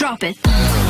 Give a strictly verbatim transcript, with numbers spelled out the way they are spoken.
Drop it.